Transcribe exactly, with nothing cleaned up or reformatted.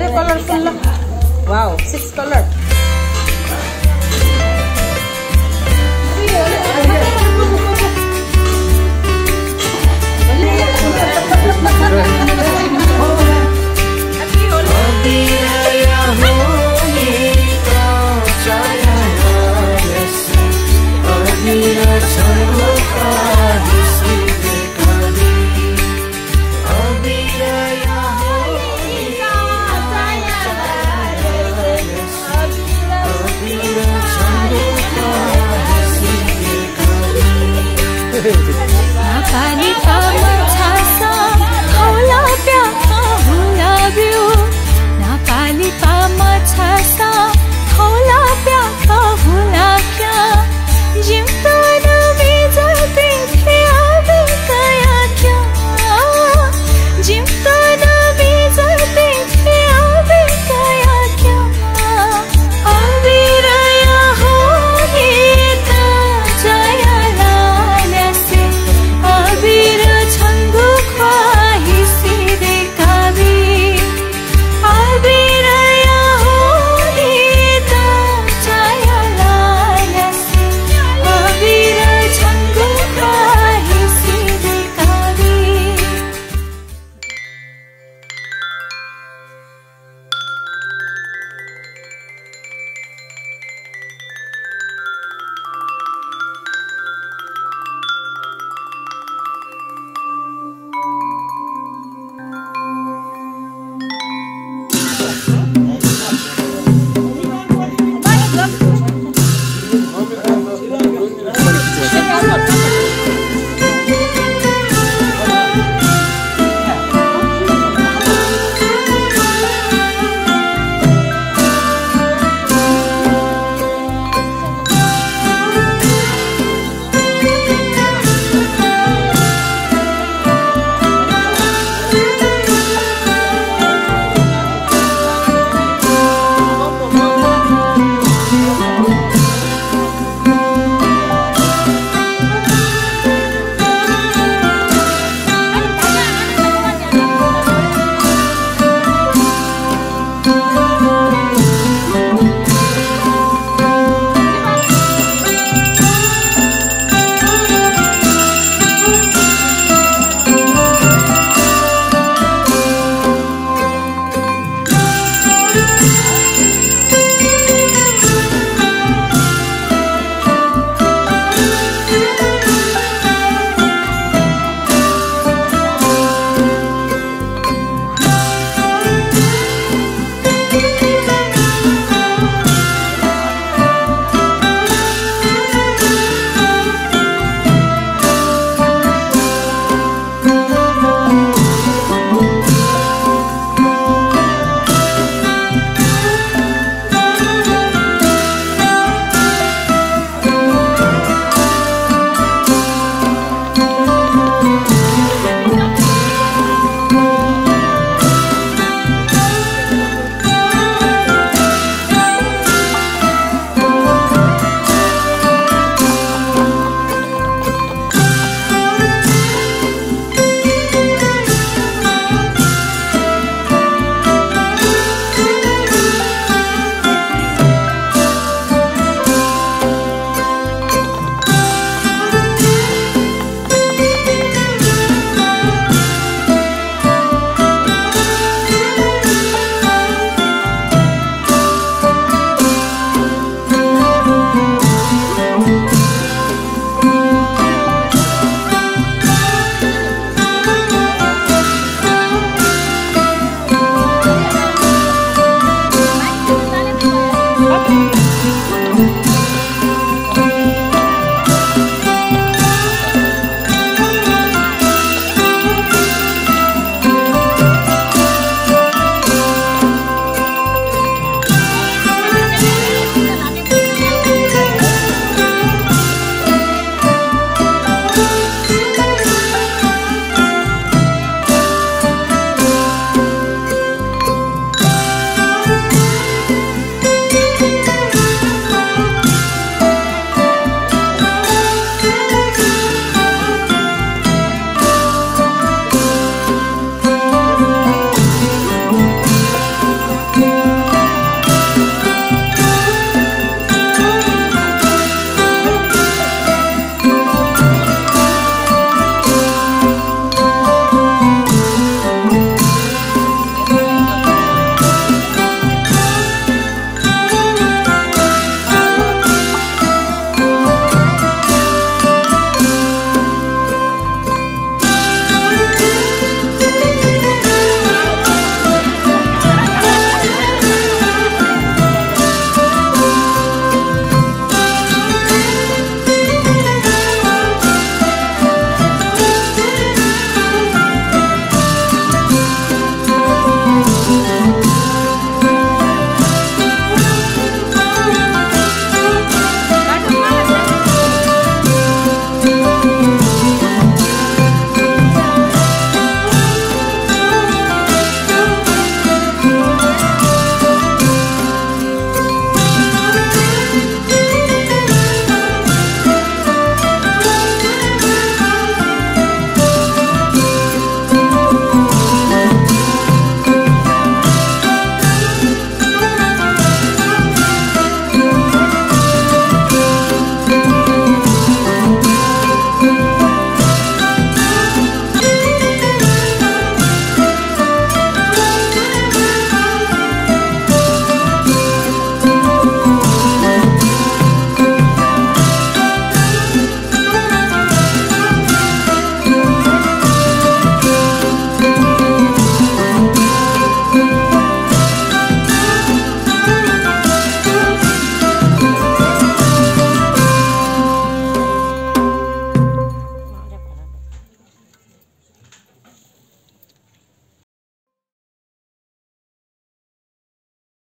colorful. Wow, six color.